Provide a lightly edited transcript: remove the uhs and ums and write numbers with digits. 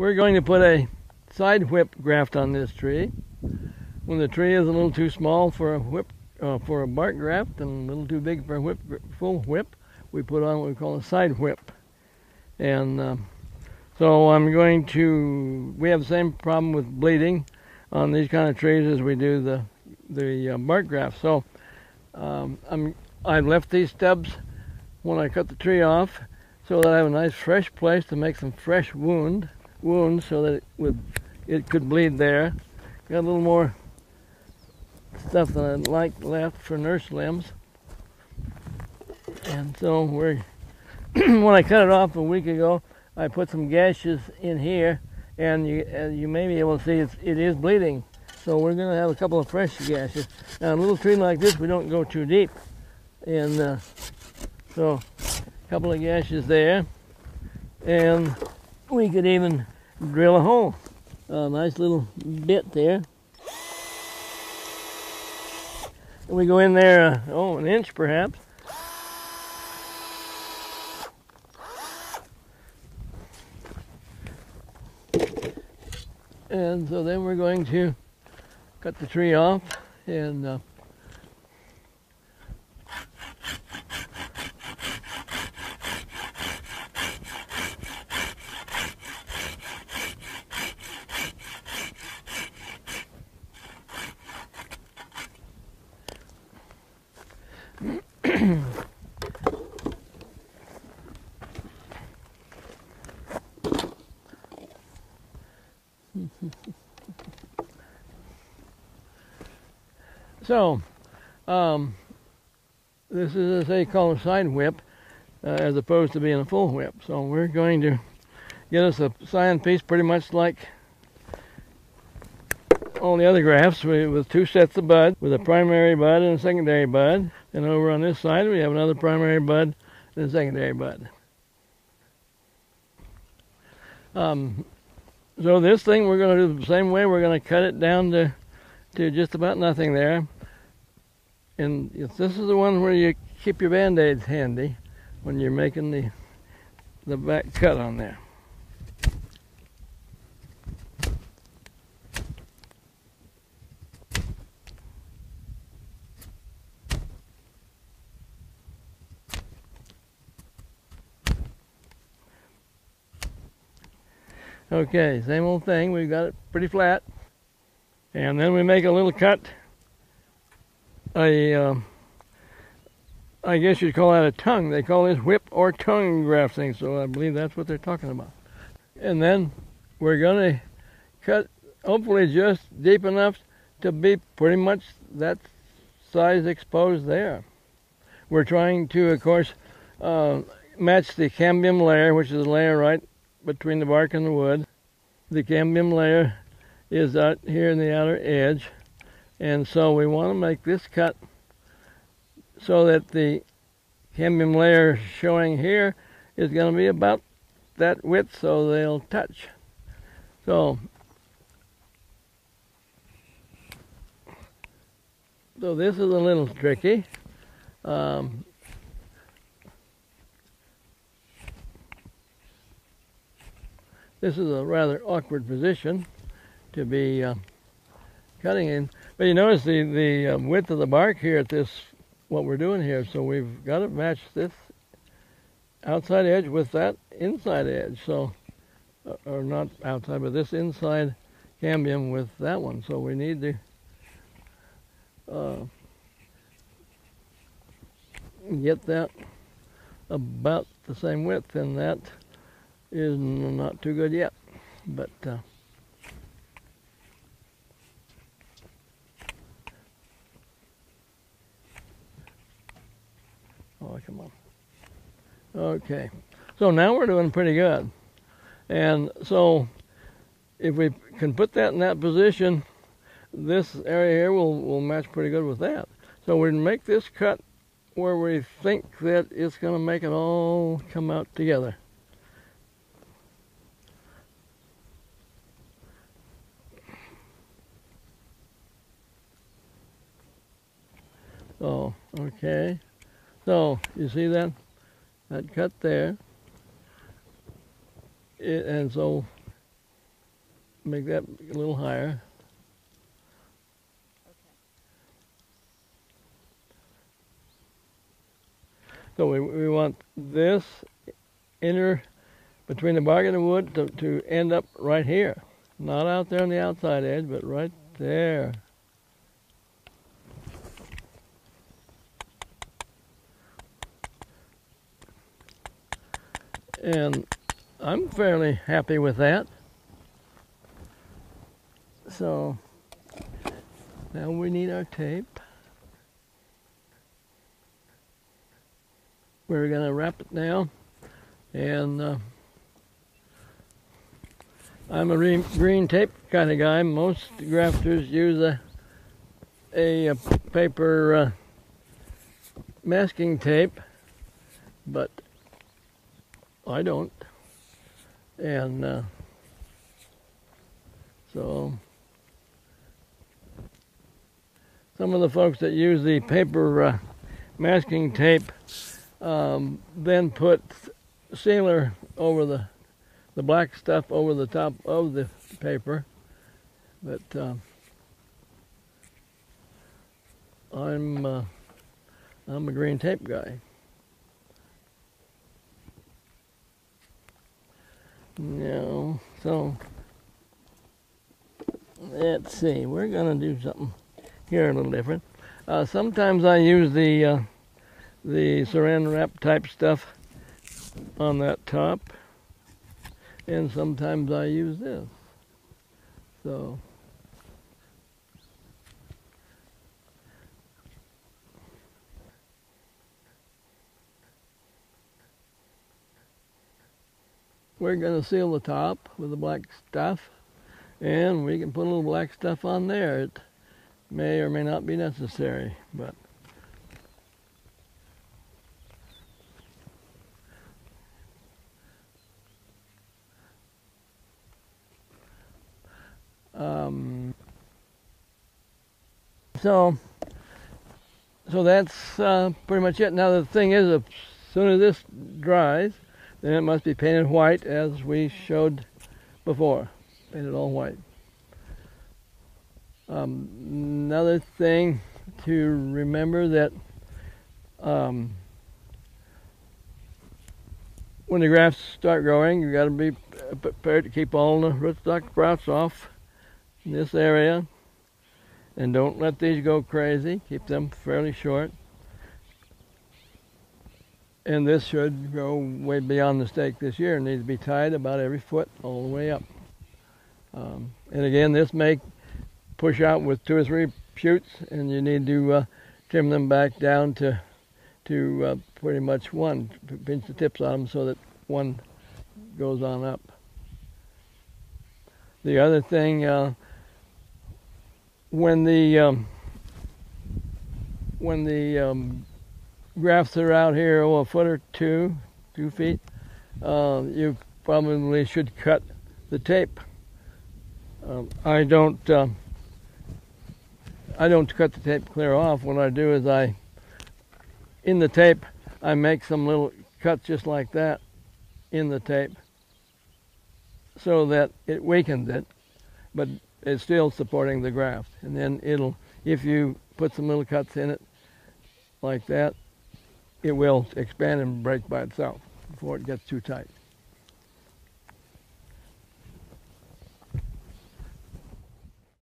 We're going to put a side whip graft on this tree. When the tree is a little too small for a bark graft and a little too big for a full whip, we put on what we call a side whip. And so I'm going to, we have the same problem with bleeding on these kind of trees as we do the bark graft. So I've left these stubs when I cut the tree off so that I have a nice fresh place to make some fresh wounds so that it could bleed there. Got a little more stuff that I'd like left for nurse limbs. And so we're when I cut it off a week ago, I put some gashes in here, and you may be able to see it is bleeding. So we're going to have a couple of fresh gashes. Now, a little tree like this, we don't go too deep. And so a couple of gashes there, and we could even drill a hole. A nice little bit there. And we go in there, an inch perhaps. And so then we're going to cut the tree off, and so, this is, as they call, a side whip, as opposed to being a full whip. So we're going to get us a scion piece pretty much like all the other grafts, with two sets of bud, with a primary bud and a secondary bud. And over on this side we have another primary bud and a secondary bud. So this thing we're going to do the same way. We're going to cut it down to just about nothing there. And this is the one where you keep your band-aids handy when you're making the back cut on there. Okay, same old thing. We've got it pretty flat, and then we make a little cut. I guess you'd call that a tongue. They call this whip or tongue grafting, so I believe that's what they're talking about. And then we're going to cut, hopefully just deep enough to be pretty much that size exposed there. We're trying to, of course, match the cambium layer, which is a layer right between the bark and the wood. The cambium layer is out here in the outer edge, and so we want to make this cut so that the cambium layer showing here is going to be about that width, so they'll touch. So this is a little tricky. This is a rather awkward position to be cutting in. But you notice the width of the bark here at this, what we're doing here. So we've got to match this outside edge with that inside edge. So, or not outside, but this inside cambium with that one. So we need to get that about the same width, and that is not too good yet, but oh, come on. Okay, so now we're doing pretty good, and so if we can put that in that position, this area here will match pretty good with that. So we're gonna make this cut where we think that it's gonna make it all come out together. Oh, okay. So you see that cut there, and so Make that a little higher. Okay. So we want this inner between the bark and the wood to end up right here. Not out there on the outside edge, but right there. And I'm fairly happy with that. So now we need our tape. We're going to wrap it now, and I'm a green tape kind of guy. Most grafters use a paper masking tape, but I don't, and so some of the folks that use the paper masking tape then put sealer over the black stuff over the top of the paper, but I'm a green tape guy. No, so let's see. We're gonna do something here a little different. Sometimes I use the Saran Wrap type stuff on that top, and sometimes I use this. So we're going to seal the top with the black stuff, and we can put a little black stuff on there. It may or may not be necessary, but so that's pretty much it. Now the thing is, as soon as this dries, then it must be painted white, as we showed before. Painted all white. Another thing to remember, that when the grafts start growing, you got to be prepared to keep all the rootstock sprouts off in this area, and don't let these go crazy. Keep them fairly short. And this should go way beyond the stake this year. It needs to be tied about every foot all the way up. And again, this may push out with 2 or 3 shoots, and you need to trim them back down to pretty much one. Pinch the tips on them so that one goes on up. The other thing, when the grafts are out here, a foot or two feet, you probably should cut the tape. I don't cut the tape clear off. What I do is in the tape, I make some little cuts just like that in the tape, so that it weakens it, but it's still supporting the graft. And then if you put some little cuts in it like that, it will expand and break by itself before it gets too tight.